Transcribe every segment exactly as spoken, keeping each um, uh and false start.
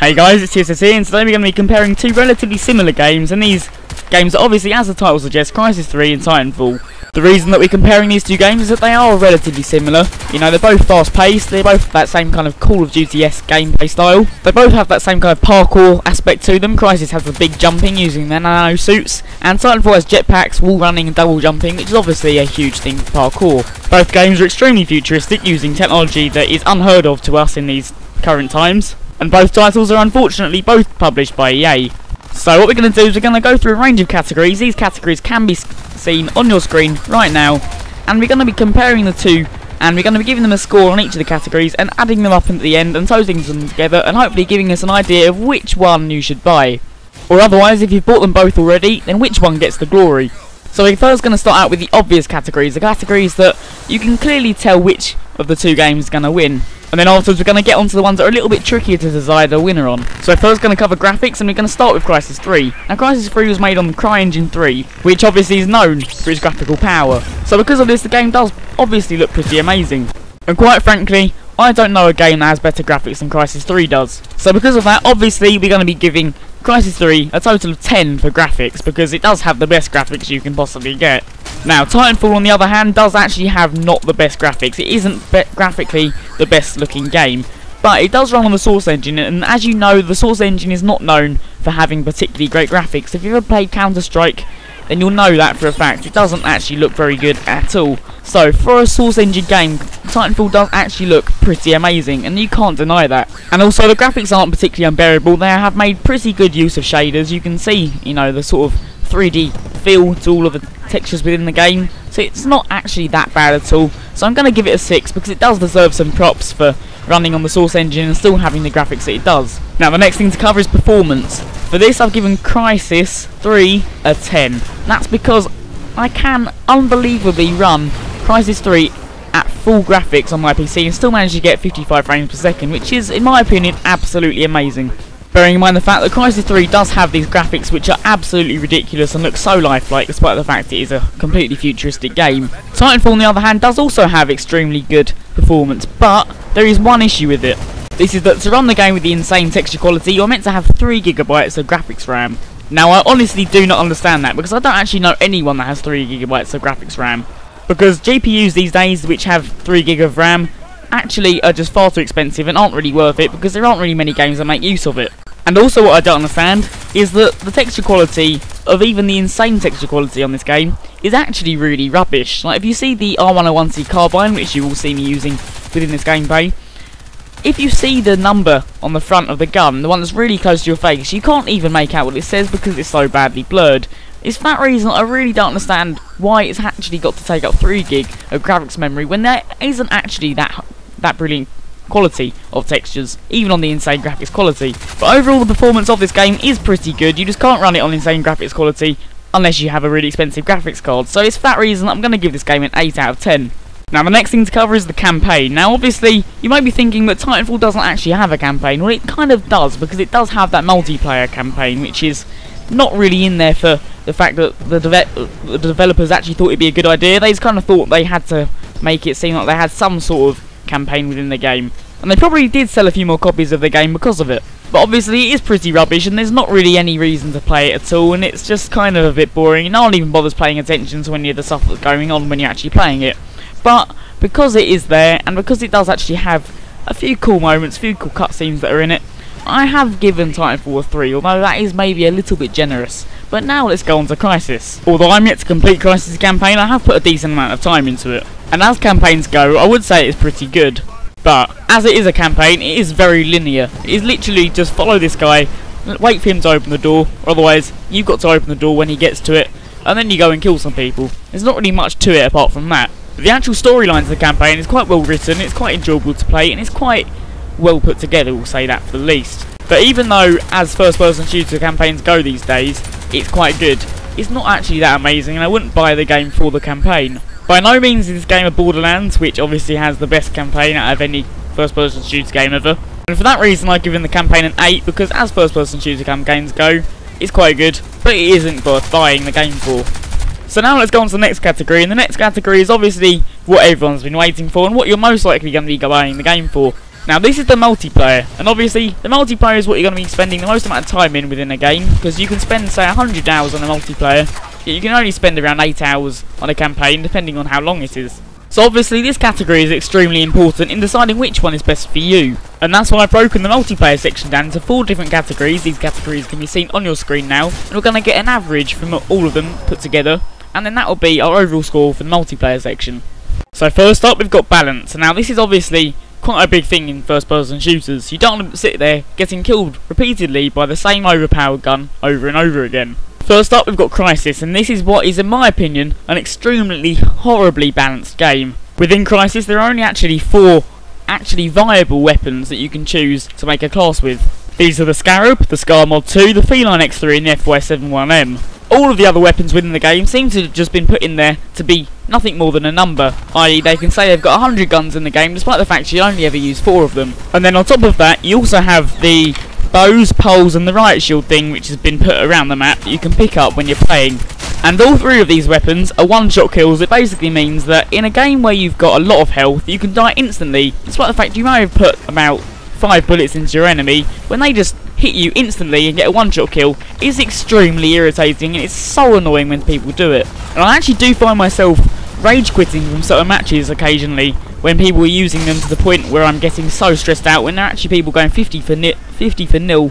Hey guys, it's T S S and today we're going to be comparing two relatively similar games, and these games are obviously, as the title suggests, Crysis three and Titanfall. The reason that we're comparing these two games is that they are relatively similar. You know, they're both fast paced, they're both that same kind of Call of Duty-esque gameplay style. They both have that same kind of parkour aspect to them. Crysis has the big jumping using their nano suits, and Titanfall has jetpacks, wall running and double jumping, which is obviously a huge thing for parkour. Both games are extremely futuristic, using technology that is unheard of to us in these current times. And both titles are unfortunately both published by E A. So what we're going to do is we're going to go through a range of categories. These categories can be seen on your screen right now, and we're going to be comparing the two, and we're going to be giving them a score on each of the categories and adding them up at the end and toasting them together and hopefully giving us an idea of which one you should buy. Or otherwise, if you've bought them both already, then which one gets the glory. So we're first going to start out with the obvious categories, the categories that you can clearly tell which of the two games is going to win. And then afterwards we're going to get onto the ones that are a little bit trickier to decide a winner on. So first going to cover graphics, and we're going to start with Crysis three. Now Crysis three was made on CryEngine three, which obviously is known for its graphical power. So because of this, the game does obviously look pretty amazing. And quite frankly, I don't know a game that has better graphics than Crysis three does. So because of that, obviously we're going to be giving Crysis three a total of ten for graphics, because it does have the best graphics you can possibly get. Now Titanfall, on the other hand, does actually have not the best graphics. It isn't graphically the best looking game, but it does run on the Source Engine, and as you know, the Source Engine is not known for having particularly great graphics. If you've ever played Counter-Strike, then you'll know that for a fact. It doesn't actually look very good at all. So for a Source Engine game, Titanfall does actually look pretty amazing, and you can't deny that. And also the graphics aren't particularly unbearable. They have made pretty good use of shaders. You can see, you know, the sort of three D feel to all of the textures within the game, so it's not actually that bad at all. So I'm going to give it a six, because it does deserve some props for running on the Source Engine and still having the graphics that it does. Now the next thing to cover is performance. For this, I've given Crysis three a ten. That's because I can unbelievably run Crysis three at full graphics on my P C and still manage to get fifty-five frames per second, which is, in my opinion, absolutely amazing. Bearing in mind the fact that Crysis three does have these graphics which are absolutely ridiculous and look so lifelike, despite the fact it is a completely futuristic game. Titanfall, on the other hand, does also have extremely good performance, but there is one issue with it. This is that to run the game with the insane texture quality, you're meant to have three gigabytes of graphics RAM. Now I honestly do not understand that, because I don't actually know anyone that has three gigabytes of graphics RAM. Because G P Us these days which have three gig of RAM actually are just far too expensive and aren't really worth it, because there aren't really many games that make use of it. And also what I don't understand is that the texture quality of even the insane texture quality on this game is actually really rubbish. Like if you see the R one oh one C carbine, which you will see me using within this gameplay, if you see the number on the front of the gun, the one that's really close to your face, you can't even make out what it says because it's so badly blurred. It's for that reason I really don't understand why it's actually got to take up three gig of graphics memory when there isn't actually that that brilliant quality of textures, even on the insane graphics quality. But overall the performance of this game is pretty good. You just can't run it on insane graphics quality unless you have a really expensive graphics card, so it's for that reason I'm going to give this game an eight out of ten. Now the next thing to cover is the campaign. Now obviously you might be thinking that Titanfall doesn't actually have a campaign. Well, it kind of does, because it does have that multiplayer campaign which is not really in there for the fact that the, deve the developers actually thought it'd be a good idea. They just kind of thought they had to make it seem like they had some sort of campaign within the game, and they probably did sell a few more copies of the game because of it. But obviously it is pretty rubbish and there's not really any reason to play it at all, and it's just kind of a bit boring. No one even bothers paying attention to any of the stuff that's going on when you're actually playing it. But because it is there, and because it does actually have a few cool moments, a few cool cutscenes that are in it, I have given Titanfall a three, although that is maybe a little bit generous. But now let's go on to Crysis. Although I'm yet to complete Crysis' campaign, I have put a decent amount of time into it. And as campaigns go, I would say it's pretty good. But as it is a campaign, it is very linear. It is literally just follow this guy, wait for him to open the door, or otherwise you've got to open the door when he gets to it, and then you go and kill some people. There's not really much to it apart from that. But the actual storyline of the campaign is quite well written, it's quite enjoyable to play, and it's quite well put together, we'll say that for the least. But even though as first person shooter campaigns go these days, it's quite good, it's not actually that amazing, and I wouldn't buy the game for the campaign. By no means is this game a Borderlands, which obviously has the best campaign out of any first person shooter game ever, and for that reason I've given the campaign an eight, because as first person shooter campaigns go, it's quite good, but it isn't worth buying the game for. So now let's go on to the next category, and the next category is obviously what everyone's been waiting for and what you're most likely going to be buying the game for. Now this is the multiplayer, and obviously the multiplayer is what you're going to be spending the most amount of time in within a game, because you can spend say one hundred hours on a multiplayer, yet you can only spend around eight hours on a campaign depending on how long it is. So obviously this category is extremely important in deciding which one is best for you, and that's why I've broken the multiplayer section down into four different categories. These categories can be seen on your screen now, and we're going to get an average from all of them put together, and then that will be our overall score for the multiplayer section. So first up we've got balance. Now this is obviously quite a big thing in first person shooters. You don't want to sit there getting killed repeatedly by the same overpowered gun over and over again. First up we've got Crysis, and this is what is in my opinion an extremely horribly balanced game. Within Crysis there are only actually four actually viable weapons that you can choose to make a class with. These are the Scarab, the Scar Mod two, the Feline X three and the F Y seventy-one M. All of the other weapons within the game seem to have just been put in there to be nothing more than a number, that is they can say they've got one hundred guns in the game despite the fact you only ever use four of them. And then on top of that you also have the bows, poles and the riot shield thing which has been put around the map that you can pick up when you're playing. And all three of these weapons are one shot kills. It basically means that in a game where you've got a lot of health you can die instantly, despite the fact you may have put about five bullets into your enemy. When they just hit you instantly and get a one shot kill, is extremely irritating and it's so annoying when people do it. And I actually do find myself rage quitting from certain matches occasionally when people are using them to the point where I'm getting so stressed out when there are actually people going fifty for nil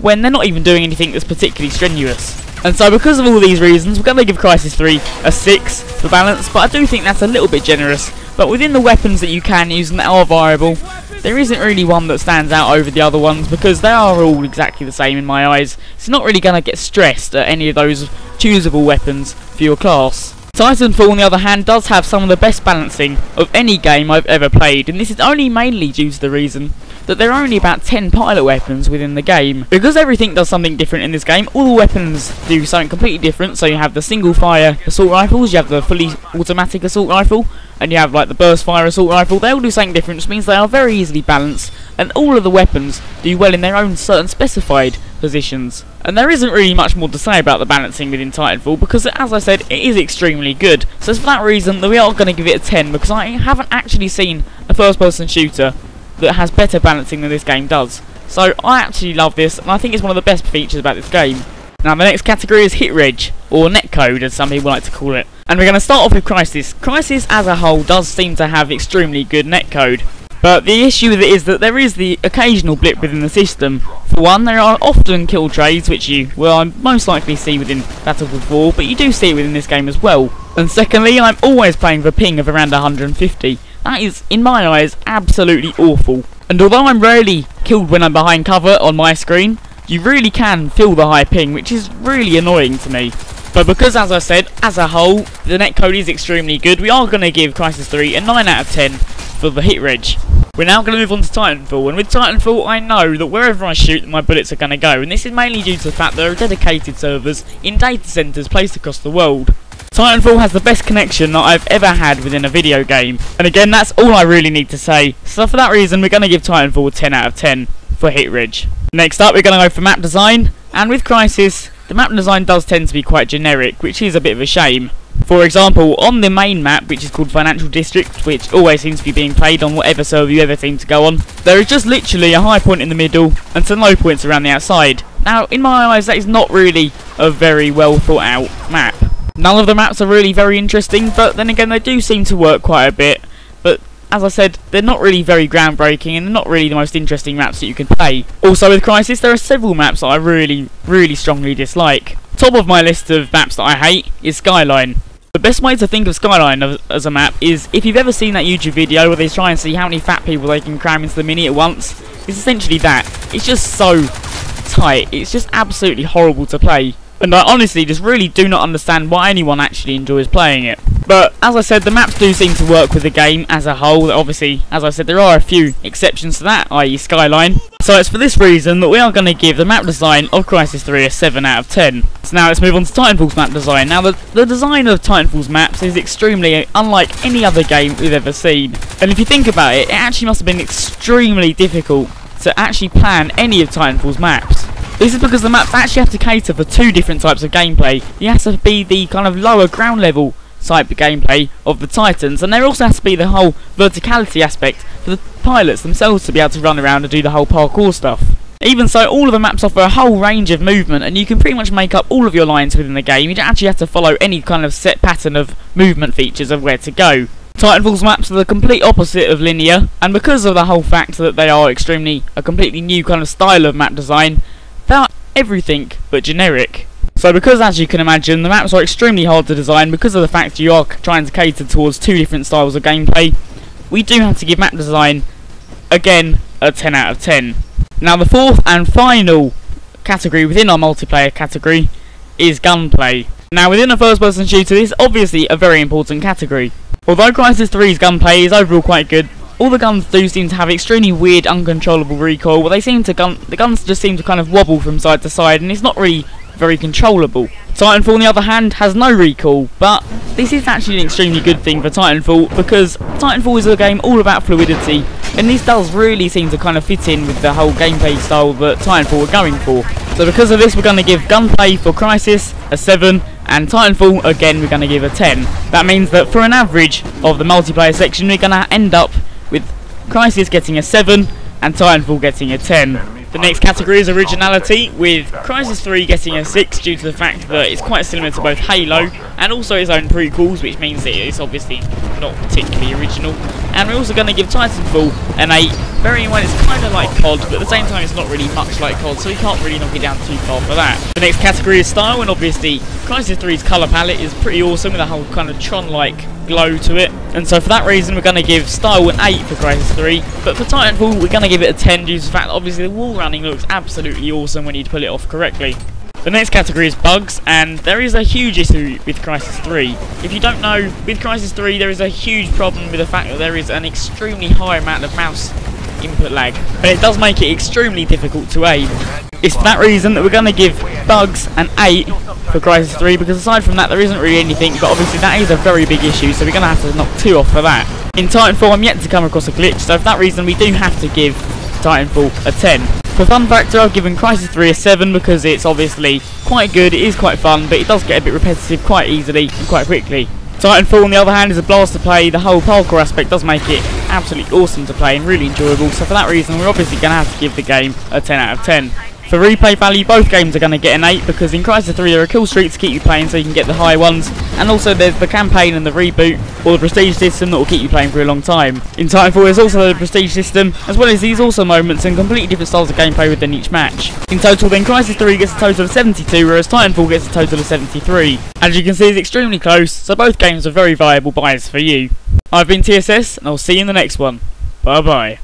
when they're not even doing anything that's particularly strenuous. And so because of all these reasons we're going to give Crysis three a six for balance, but I do think that's a little bit generous. But within the weapons that you can use and that are viable, there isn't really one that stands out over the other ones because they are all exactly the same in my eyes. So you're not really going to get stressed at any of those choosable weapons for your class. Titanfall on the other hand does have some of the best balancing of any game I've ever played, and this is only mainly due to the reason that there are only about ten pilot weapons within the game. Because everything does something different in this game, all the weapons do something completely different. So you have the single fire assault rifles, you have the fully automatic assault rifle, and you have like the burst fire assault rifle. They all do something different, which means they are very easily balanced, and all of the weapons do well in their own certain specified positions. And there isn't really much more to say about the balancing within Titanfall because, as I said, it is extremely good. So it's for that reason that we are going to give it a ten, because I haven't actually seen a first person shooter that has better balancing than this game does. So I actually love this, and I think it's one of the best features about this game. Now the next category is hitreg, or netcode as some people like to call it. And we're going to start off with Crysis. Crysis as a whole does seem to have extremely good netcode, but the issue with it is that there is the occasional blip within the system. For one, there are often kill trades, which you will most likely see within Battlefield four, but you do see it within this game as well. And secondly, I'm always playing for ping of around one hundred fifty. That is, in my eyes, absolutely awful. And although I'm rarely killed when I'm behind cover on my screen, you really can feel the high ping, which is really annoying to me. But because, as I said, as a whole, the netcode is extremely good, we are going to give Crysis three a nine out of ten for the hitreg. We're now going to move on to Titanfall, and with Titanfall I know that wherever I shoot my bullets are going to go, and this is mainly due to the fact there are dedicated servers in data centres placed across the world. Titanfall has the best connection that I've ever had within a video game, and again that's all I really need to say. So for that reason we're going to give Titanfall ten out of ten for hitreg. Next up we're going to go for map design, and with Crysis the map design does tend to be quite generic, which is a bit of a shame. For example, on the main map, which is called Financial District, which always seems to be being played on whatever server you ever seem to go on, there is just literally a high point in the middle and some low points around the outside. Now in my eyes that is not really a very well thought out map. None of the maps are really very interesting, but then again they do seem to work quite a bit. But as I said, they're not really very groundbreaking and they're not really the most interesting maps that you can play. Also with Crysis there are several maps that I really, really strongly dislike. Top of my list of maps that I hate is Skyline. The best way to think of Skyline as a map is if you've ever seen that YouTube video where they try and see how many fat people they can cram into the mini at once, it's essentially that. It's just so tight, it's just absolutely horrible to play. And I honestly just really do not understand why anyone actually enjoys playing it. But as I said, the maps do seem to work with the game as a whole. Obviously, as I said, there are a few exceptions to that, that is Skyline. So it's for this reason that we are going to give the map design of Crysis three a seven out of ten. So now let's move on to Titanfall's map design. Now the, the design of Titanfall's maps is extremely unlike any other game we've ever seen. And if you think about it, it actually must have been extremely difficult to actually plan any of Titanfall's maps. This is because the maps actually have to cater for two different types of gameplay. You have to be the kind of lower ground level type of gameplay of the Titans, and there also has to be the whole verticality aspect for the pilots themselves to be able to run around and do the whole parkour stuff. Even so, all of the maps offer a whole range of movement, and you can pretty much make up all of your lines within the game. You don't actually have to follow any kind of set pattern of movement features of where to go. Titanfall's maps are the complete opposite of linear, and because of the whole fact that they are extremely a completely new kind of style of map design, they are everything but generic. So because, as you can imagine, the maps are extremely hard to design because of the fact you are trying to cater towards two different styles of gameplay, we do have to give map design, again, a ten out of ten. Now the fourth and final category within our multiplayer category is gunplay. Now within a first person shooter, this is obviously a very important category. Although Crysis three's gunplay is overall quite good, all the guns do seem to have extremely weird uncontrollable recoil, where they seem to gun the guns just seem to kind of wobble from side to side, and it's not really very controllable. Titanfall, on the other hand, has no recoil, but this is actually an extremely good thing for Titanfall, because Titanfall is a game all about fluidity, and this does really seem to kind of fit in with the whole gameplay style that Titanfall were going for. So because of this, we're going to give gunplay for Crysis a seven, and Titanfall, again, we're going to give a ten. That means that for an average of the multiplayer section, we're going to end up with Crysis getting a seven and Titanfall getting a ten. The next category is originality, with Crysis three getting a six due to the fact that it's quite similar to both Halo and also its own prequels, which means that it's obviously not particularly original. And we're also going to give Titanfall an eight, bearing in mind it's kind of like C O D, but at the same time it's not really much like C O D, so we can't really knock it down too far for that. The next category is style, and obviously Crysis three's colour palette is pretty awesome with a whole kind of Tron-like glow to it. And so for that reason, we're going to give style an eight for Crysis three, but for Titanfall we're going to give it a ten due to the fact that obviously the wall running looks absolutely awesome when you pull it off correctly. The next category is bugs, and there is a huge issue with Crysis three. If you don't know, with Crysis three there is a huge problem with the fact that there is an extremely high amount of mouse input lag, and it does make it extremely difficult to aim. It's for that reason that we're going to give bugs an eight for Crysis three, because aside from that there isn't really anything, but obviously that is a very big issue, so we're going to have to knock two off for that. In Titanfall I'm yet to come across a glitch, so for that reason we do have to give Titanfall a ten. For fun factor, I've given Crysis three a seven because it's obviously quite good, it is quite fun, but it does get a bit repetitive quite easily and quite quickly. Titanfall, on the other hand, is a blast to play. The whole parkour aspect does make it absolutely awesome to play and really enjoyable, so for that reason we're obviously going to have to give the game a ten out of ten. For replay value, both games are going to get an eight, because in Crysis three there are kill streaks to keep you playing so you can get the high ones, and also there's the campaign and the reboot, or the prestige system, that will keep you playing for a long time. In Titanfall there's also the prestige system, as well as these awesome moments and completely different styles of gameplay within each match. In total then, Crysis three gets a total of seventy-two, whereas Titanfall gets a total of seventy-three. As you can see, it's extremely close, so both games are very viable buys for you. I've been T S S, and I'll see you in the next one. Bye bye.